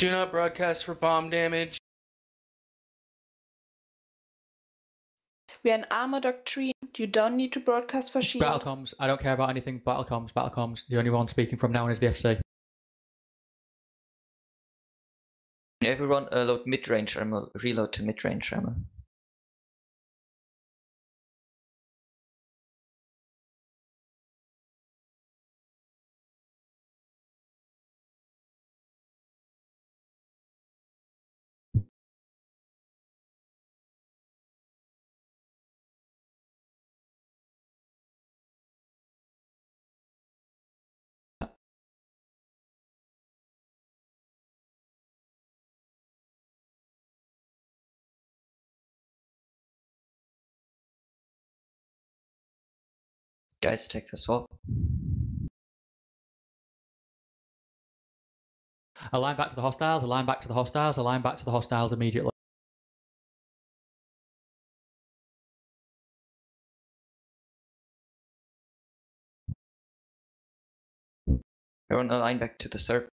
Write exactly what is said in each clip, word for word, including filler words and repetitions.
Do not broadcast for bomb damage. We are an armor doctrine. You don't need to broadcast for shield. Battlecoms. I don't care about anything. Battlecoms. Battlecoms. The only one speaking from now on is the F C. Everyone uh, load mid-range ammo. Reload to mid-range ammo. Guys, take the swap. Align back to the hostiles, align back to the hostiles, align back to the hostiles immediately. Everyone align back to the serp.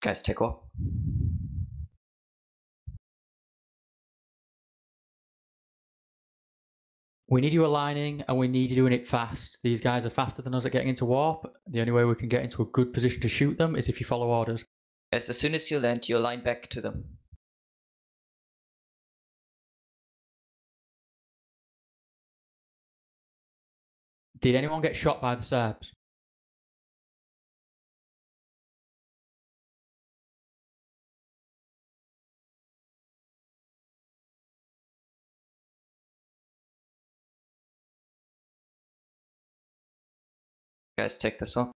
Guys, take off. We need you aligning and we need you doing it fast. These guys are faster than us at getting into warp. The only way we can get into a good position to shoot them is if you follow orders. Yes, as soon as you land, you align back to them. Did anyone get shot by the Serbs? Guys, take this one.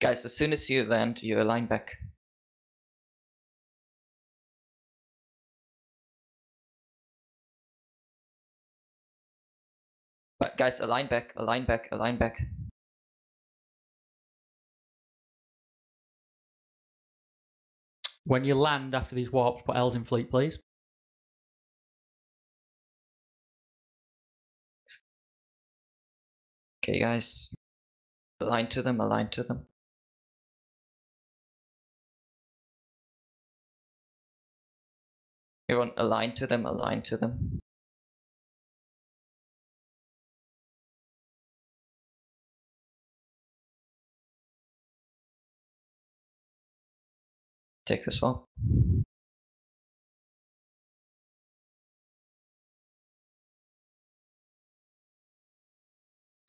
Guys, as soon as you land, you align back. But guys, align back, align back, align back. When you land after these warps, put L's in fleet, please. Okay, guys, align to them, align to them. Everyone, align to them, align to them. Take this one.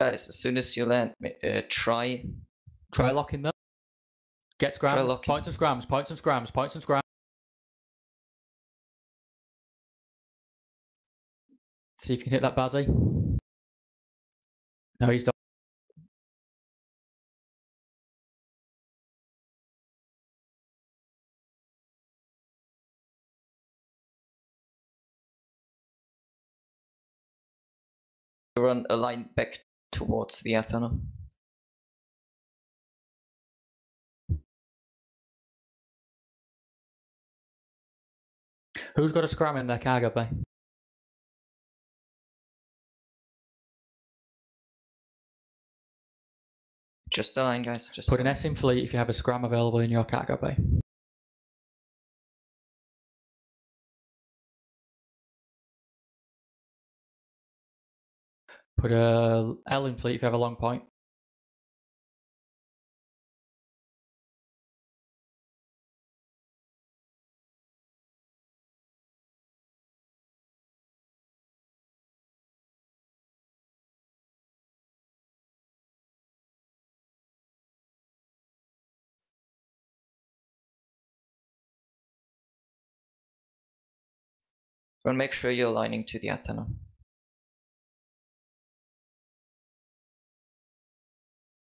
Guys, as soon as you land, uh, try... Try locking them. Get scrams, points and scrams, points and scrams, points and scrams. See if you can hit that Bazzy. No, he's done. Run a line back towards the Athanor. Who's got a scram in their cargo bay? Just a line, guys. Just put an S in fleet if you have a scram available in your cargo bay. Put a L in fleet if you have a long point. And make sure you're aligning to the Athena.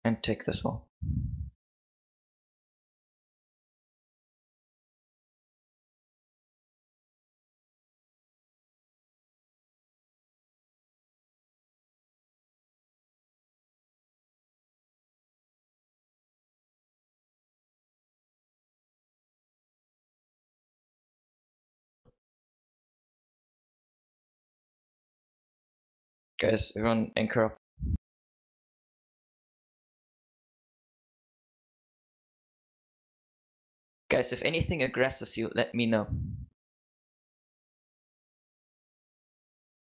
And take this one. Guys, everyone anchor up. Guys, if anything aggresses you, let me know.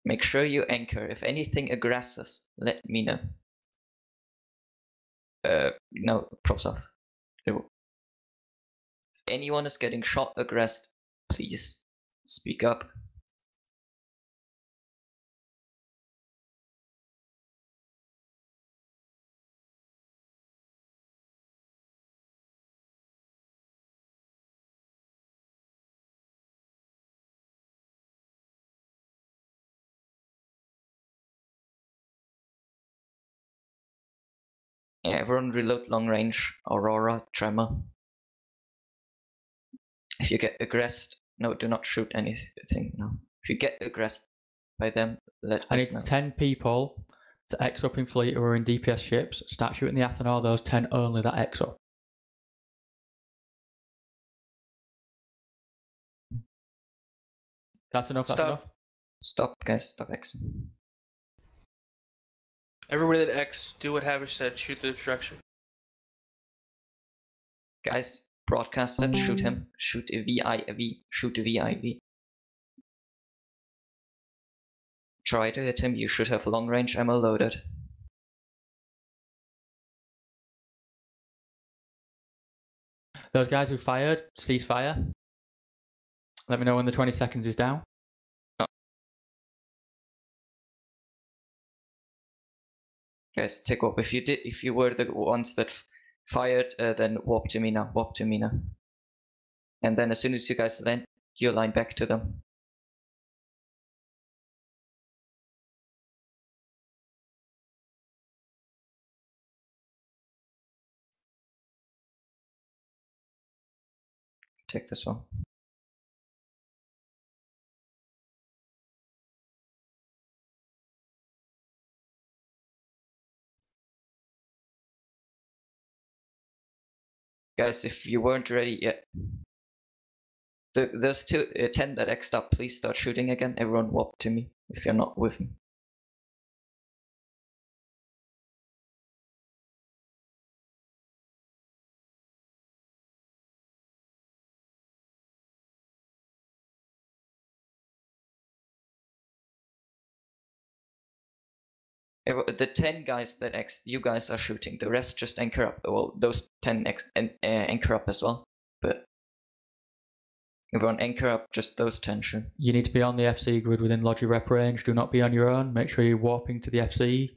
Make sure you anchor. If anything aggresses, let me know. Uh, no, props off. If anyone is getting shot aggressed, please speak up. Yeah, everyone reload long range, Aurora, Tremor. If you get aggressed, no, do not shoot anything, no. If you get aggressed by them, let I us know. I need ten people to X up in fleet who are in D P S ships. Start shooting the Athanor, those ten only that X up. That's enough, that's stop. enough. Stop, guys, stop Xing. Everybody that X, do what Haver said, shoot the obstruction. Guys, broadcast that, shoot him. Shoot a V I V, shoot a V I V. Try to hit him, you should have long range ammo loaded. Those guys who fired, cease fire. Let me know when the twenty seconds is down. Guys, take warp. If you did, if you were the ones that fired, uh, then warp to Mina, warp to Mina. And then as soon as you guys land, you line back to them. Take this one. Guys, if you weren't ready yet, the, those two, uh, ten that X'd up, please start shooting again. Everyone warp to me if you're not with me. The ten guys that X, you guys are shooting, the rest just anchor up. Well, those ten X and uh, anchor up as well, but everyone anchor up, just those ten shoot. You need to be on the F C grid within Logi rep range. Do not be on your own. Make sure you're warping to the F C.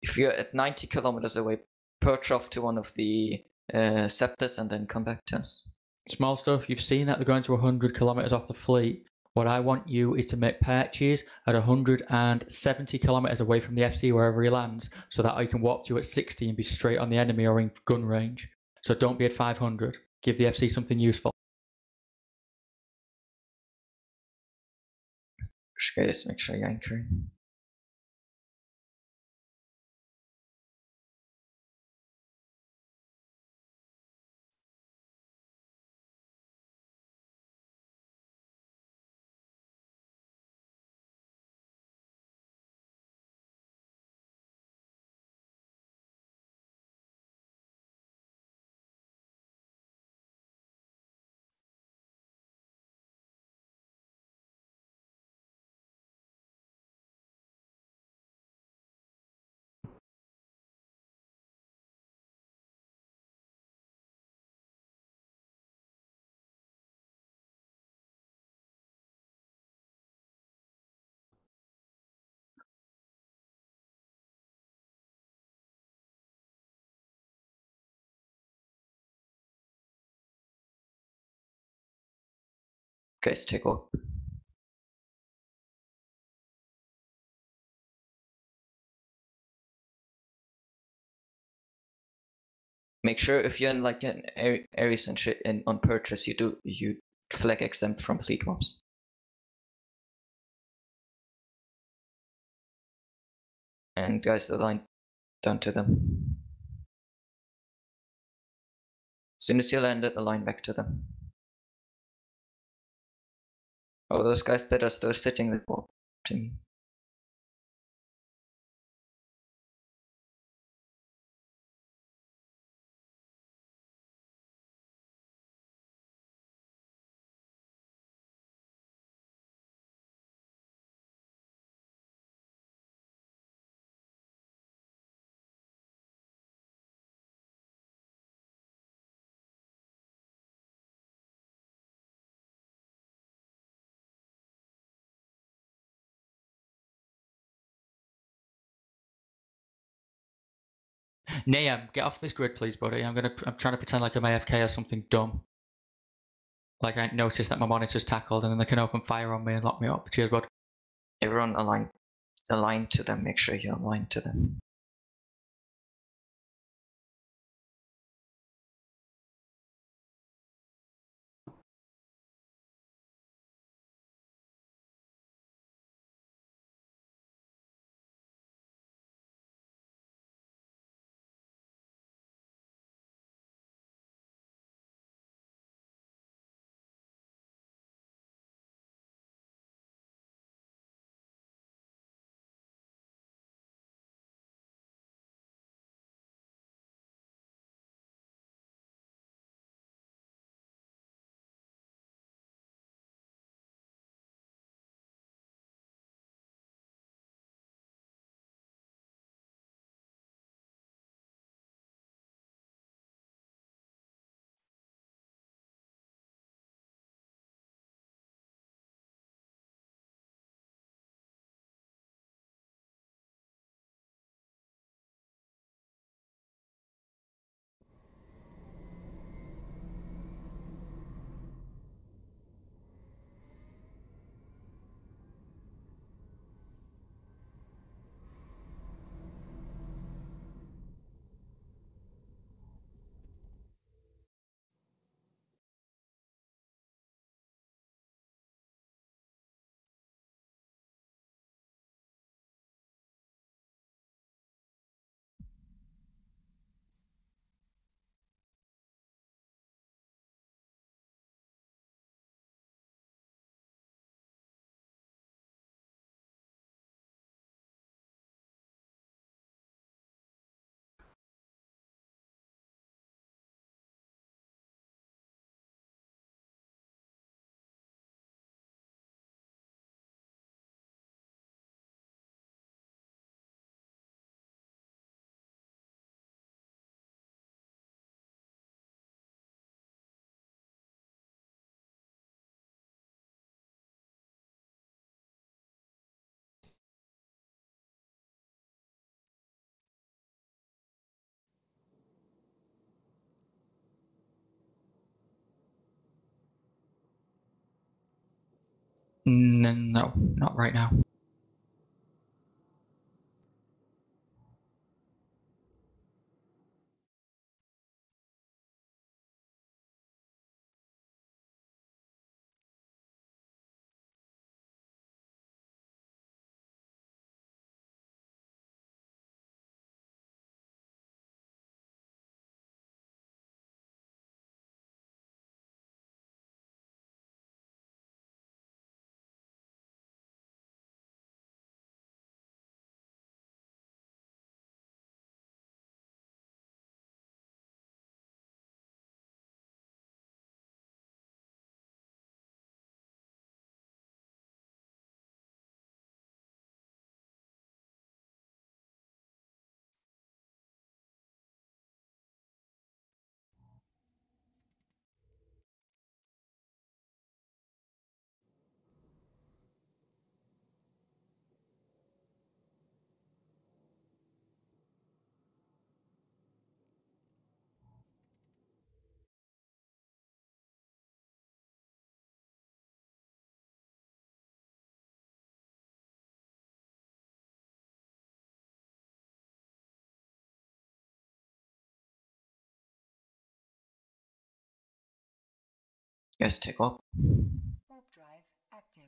If you're at ninety kilometers away, perch off to one of the uh, scepters and then come back to us. Small stuff, you've seen that they're going to one hundred kilometers off the fleet. What I want you is to make patches at one hundred seventy kilometers away from the F C wherever he lands, so that I can walk to you at sixty and be straight on the enemy or in gun range. So don't be at five hundred. Give the F C something useful. Just make sure you're anchoring. Guys, take off. Make sure if you're in like an Ares and shit and on purchase, you do you flag exempt from fleet warps. And guys, align down to them. As soon as you landed, align back to them. Oh, those guys that are still sitting, they walk to me. Nahum, get off this grid, please, buddy. I'm gonna. I'm trying to pretend like I'm A F K or something dumb. Like I noticed that my monitor's tackled, and then they can open fire on me and lock me up. Cheers, bud. Everyone align, align to them. Make sure you align to them. No, no, not right now. Guys, take off. Warp drive active.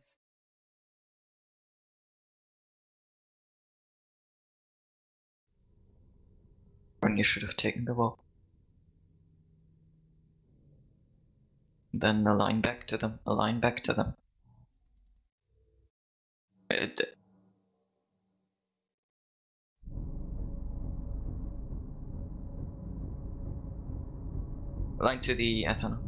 When you should have taken the warp. Then align back to them. Align back to them. It align to the Athena.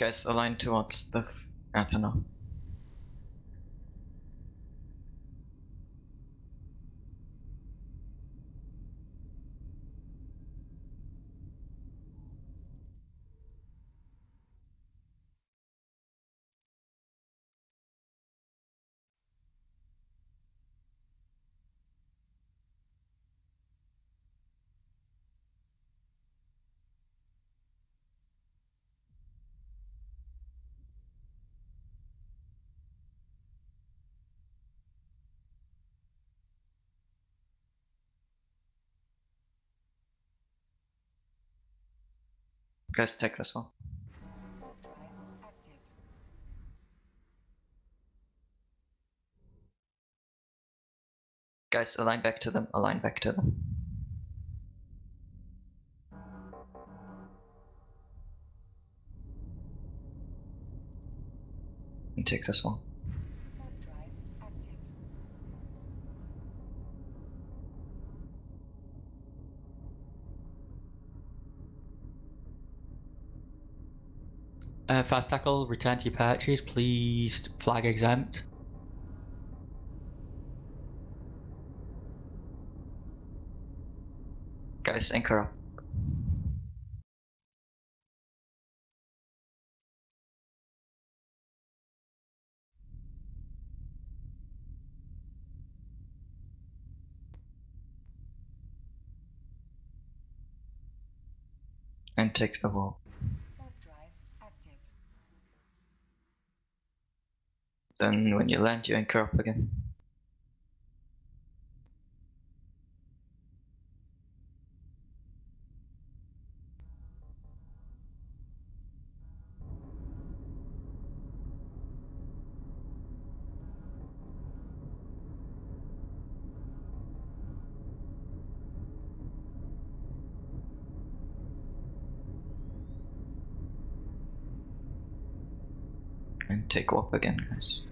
Guys, align towards the Athanor. Guys, take this one. Guys, align back to them, align back to them. And take this one. Uh, fast tackle, return to your perches, please flag exempt. Guys, anchor up. And takes the wall. Then when you land, you anchor up again. And take warp again, guys.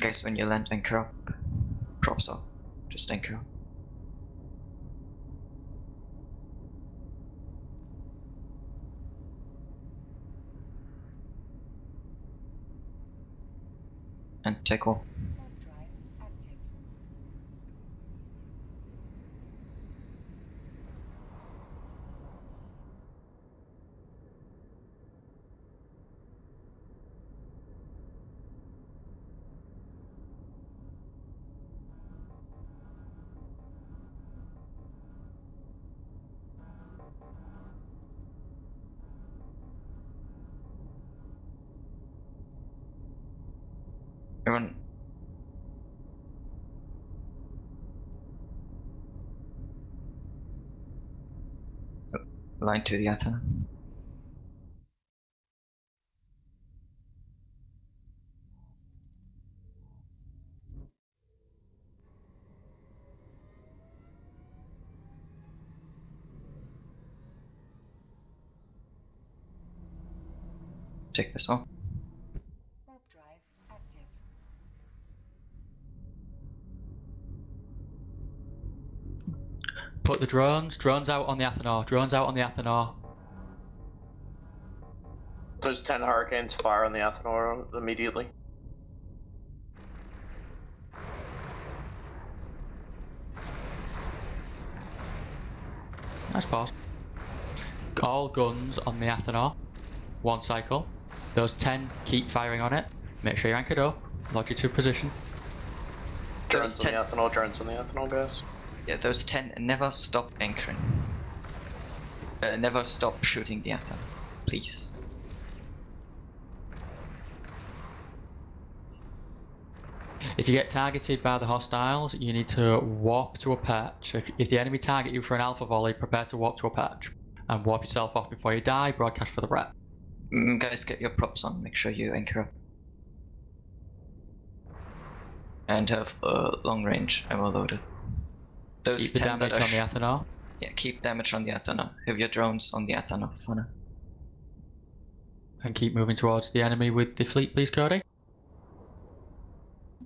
Guys, when you land, anchor up, props up, just anchor up. And take off. Everyone, line to the Athena. Take this off. Put the drones, drones out on the Athanor, drones out on the Athanor. Those ten hurricanes fire on the Athanor immediately. Nice pass. All guns on the Athanor, one cycle. Those ten keep firing on it. Make sure you're anchored up, lodge it to position. Drones on the Athanor, drones on the Athanor, guys. Yeah, those ten never stop anchoring. Uh, never stop shooting the Aethon, please. If you get targeted by the hostiles, you need to warp to a perch. If, if the enemy target you for an alpha volley, prepare to warp to a perch. And warp yourself off before you die, broadcast for the rep. Mm, guys, get your props on, make sure you anchor up. And have uh, long range ammo loaded. Those keep the damage on the Athanor. Yeah, keep damage on the Athanor. Have your drones on the Athanor for now. And keep moving towards the enemy with the fleet, please, Cody.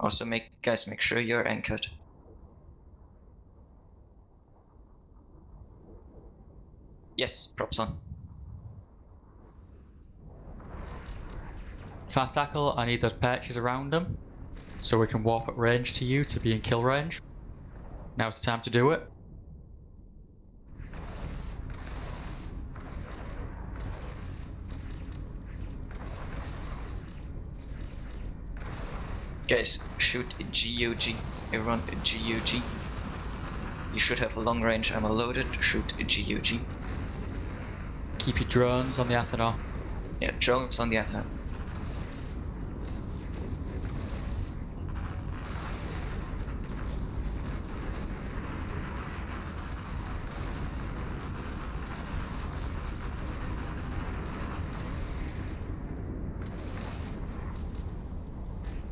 Also, make guys, make sure you're anchored. Yes, props on. Fast tackle, I need those perches around them, so we can warp at range to you to be in kill range. Now's the time to do it. Guys, shoot a G O G. Everyone, a G O G. You should have long range ammo loaded. Shoot a G O G. Keep your drones on the Athanor. Yeah, drones on the Athanor.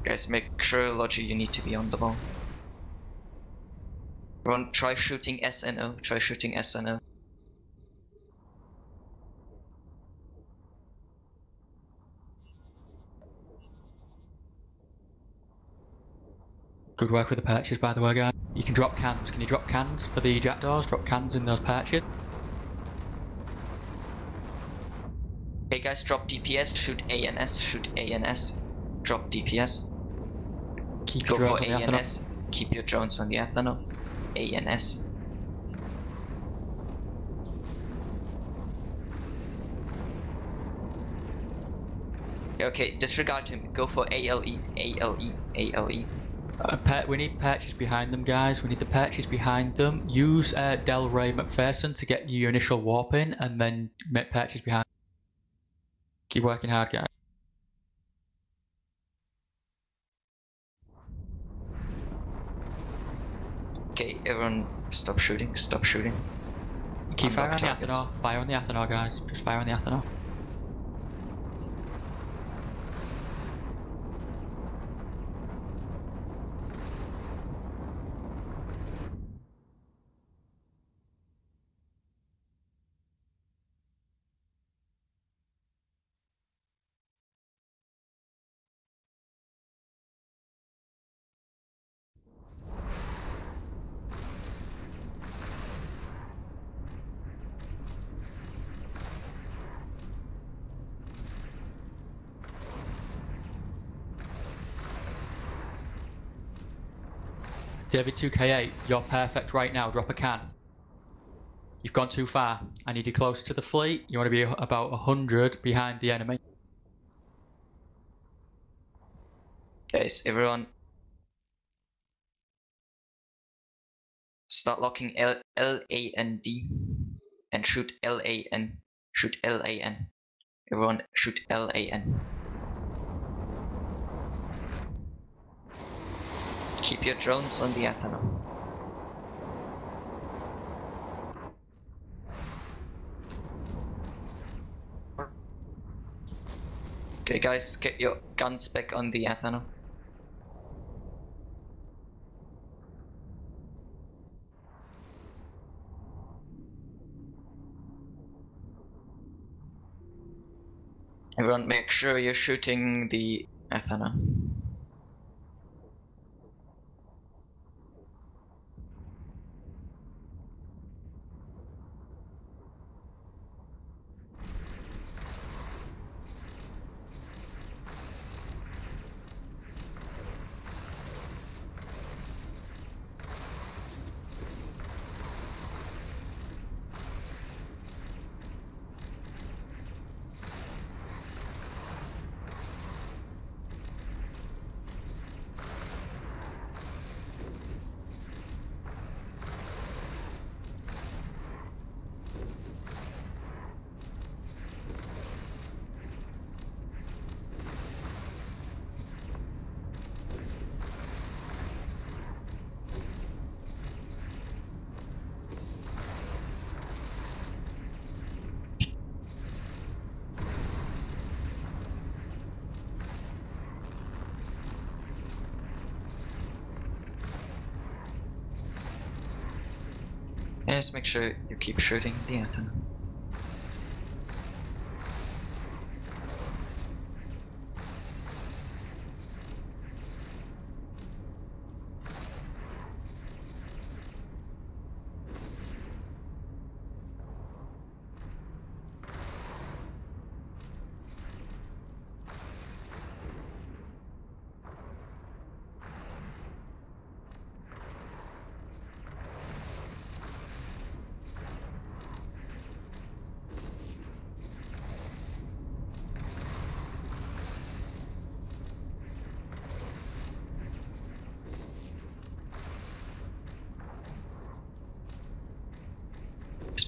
Guys, make sure, Logi, you need to be on the ball. Run, try shooting S N O, try shooting S N O. Good work with the perches, by the way, guys. You can drop cans. Can you drop cans for the Jackdaws? Drop cans in those perches. Okay, guys, drop D P S, shoot A N S, shoot A N S, drop D P S. Keep Go your for A N S. Keep your drones on the Athanor. A N S. Okay, disregard him. Go for A L E. A L E. A L E. Uh, we need perches behind them, guys. We need the perches behind them. Use uh, Delray McPherson to get your initial warp in, and then make perches behind. Keep working hard, guys. Okay, everyone, stop shooting, stop shooting. Keep firing on the Athanor, fire on the Athanor, guys. Just fire on the Athanor. David two K eight, you're perfect right now, drop a can. You've gone too far. I need you close to the fleet. You want to be about one hundred behind the enemy. Guys, everyone, start locking L A N D and shoot L A N. Shoot L A N. Everyone, shoot L A N. Keep your drones on the Athanor. Okay, guys, get your guns back on the Athanor. Everyone, make sure you're shooting the Athanor. Just make sure you keep shooting the Aethon.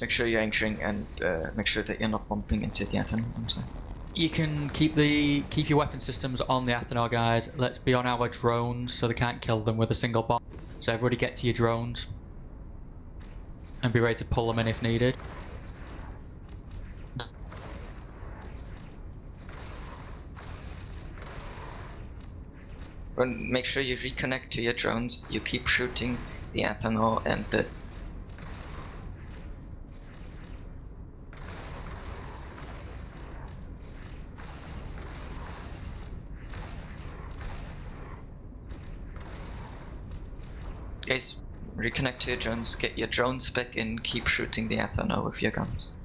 make sure you're anchoring and uh, make sure that you're not bumping into the Athanor. You can keep the keep your weapon systems on the Athanor, guys. Let's be on our drones so they can't kill them with a single bomb. So everybody get to your drones and be ready to pull them in if needed. And make sure you reconnect to your drones. You keep shooting the Athanor and the... Guys, reconnect to your drones, get your drones back in, keep shooting the Aethon with your guns.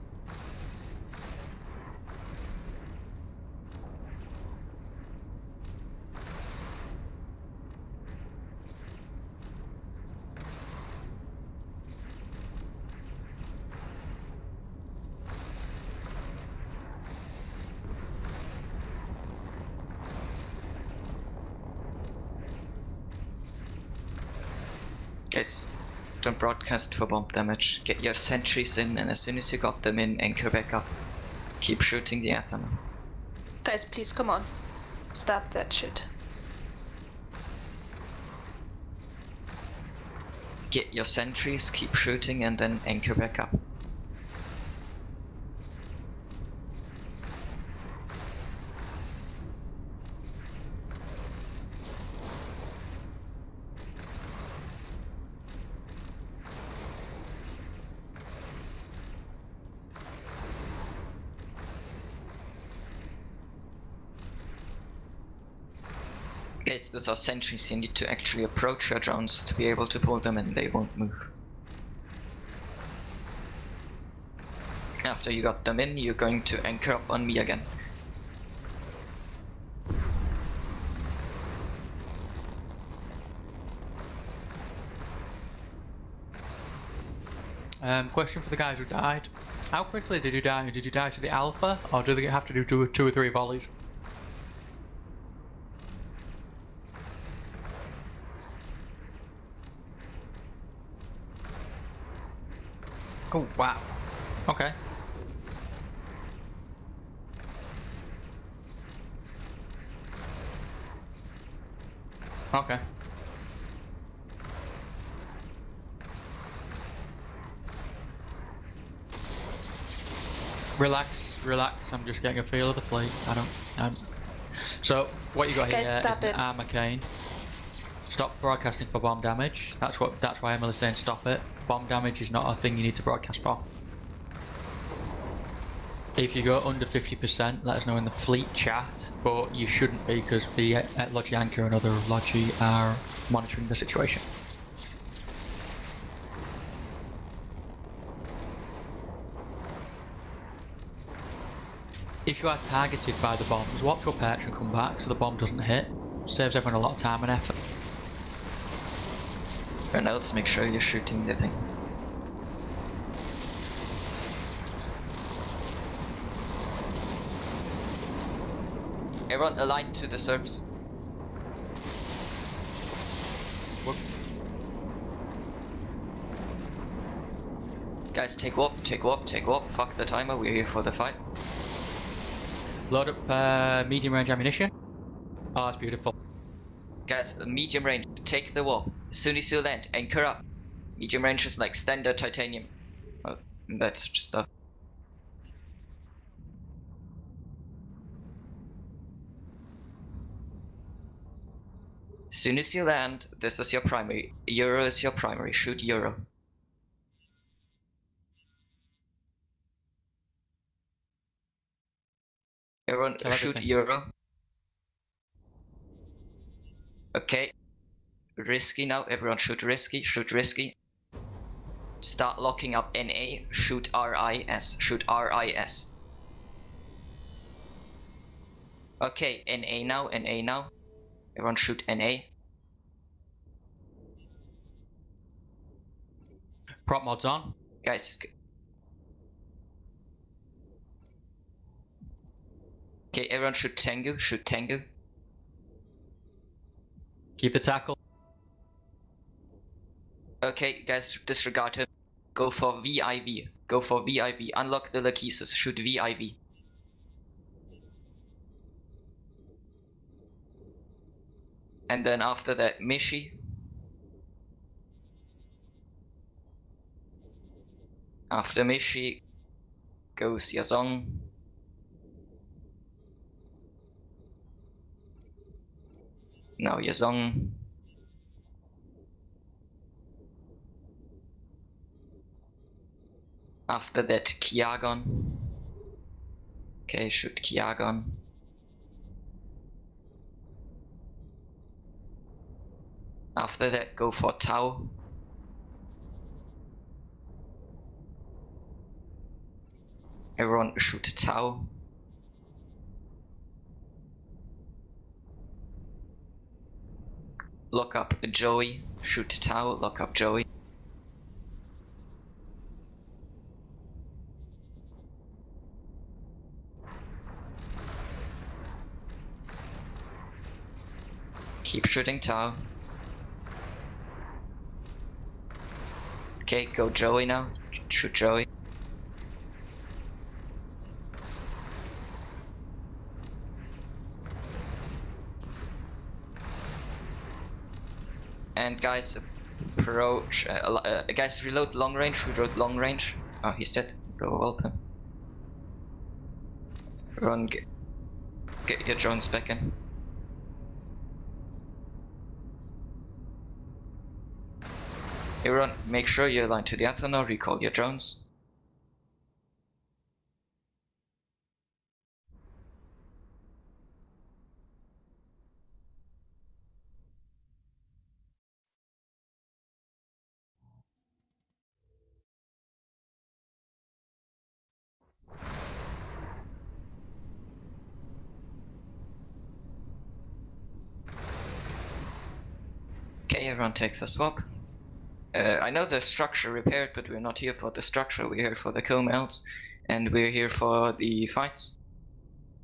Guys, don't broadcast for bomb damage. Get your sentries in, and as soon as you got them in, anchor back up. Keep shooting the Aethon. Guys, please, come on. Stop that shit. Get your sentries, keep shooting, and then anchor back up. Guys, those are sentries. You need to actually approach your drones to be able to pull them and they won't move. After you got them in, you're going to anchor up on me again. Um, question for the guys who died. How quickly did you die? Did you die to the Alpha, or do they have to do two, two or three volleys? Oh wow, okay. Okay. Relax, relax, I'm just getting a feel of the fleet. I don't, I'm... So, what you got okay, here is an armor cane. Stop broadcasting for bomb damage. That's what. That's why Emily's saying stop it. Bomb damage is not a thing you need to broadcast for. If you go under fifty percent, let us know in the fleet chat, but you shouldn't be because the Logi Anchor and other Logi are monitoring the situation. If you are targeted by the bombs, walk to a perch and come back so the bomb doesn't hit. Saves everyone a lot of time and effort. And else, make sure you're shooting the thing. Everyone aligned to the serps. Whoop. Guys, take warp, take warp, take warp. Fuck the timer, we're here for the fight. Load up uh, medium range ammunition. Oh, that's beautiful. Guys, medium range, take the warp. As soon as you land, anchor up. Medium range is like standard titanium. Oh, that stuff. As soon as you land, this is your primary. Euro is your primary. Shoot Euro. Everyone, shoot Euro. Okay. Risky now, everyone shoot risky, shoot risky. Start locking up N A, shoot R I S, shoot R I S. Okay, N A now, N A now. Everyone shoot N A. Prop mods on. Guys. Okay, everyone shoot Tengu, shoot Tengu. Keep the tackle. Okay, guys, disregard him. Go for V I V. Go for V I V. Unlock the Lachesis. Shoot V I V. And then after that, Mishi. After Mishi goes Yazong. Now Yazong. After that, Kiagon. Okay, shoot Kiagon. After that, go for Tau. Everyone shoot Tau. Lock up Joey. Shoot Tau. Lock up Joey. Keep shooting Tau. Okay, go Joey now. Shoot Joey. And guys, approach. Uh, uh, guys, reload long range. Reload long range. Oh, he's dead. Go open. Run. Get, get your drones back in. Everyone, make sure you align to the Athanor, recall your drones. Okay, everyone take the swap. Uh, I know the structure repaired, but we're not here for the structure, we're here for the co-melts, and we're here for the fights.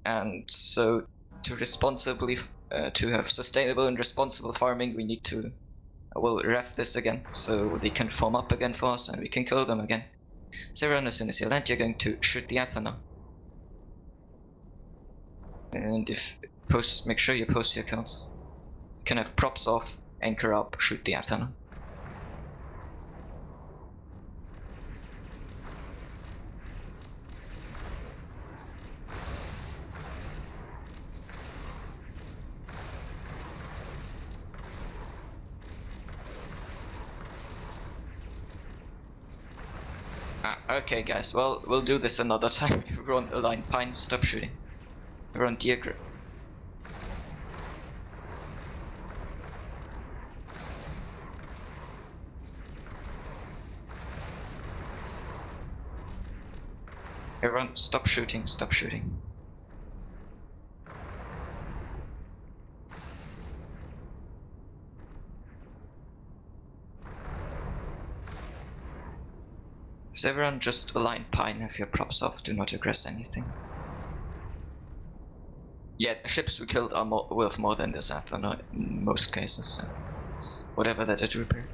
And so, to responsibly, uh, to have sustainable and responsible farming, we need to, uh, we'll ref this again, so they can form up again for us, and we can kill them again. So everyone, as soon as you land, you're going to shoot the Aethon. And if, post, make sure you post your accounts. You can have props off, anchor up, shoot the Aethon. Okay guys, well, we'll do this another time. Everyone align Pine, stop shooting. Everyone Deagre. Everyone stop shooting, stop shooting. So everyone just align Pine, have your props off, do not aggress anything. Yeah, the ships we killed are more, worth more than this after, not in most cases, so it's whatever that it repaired.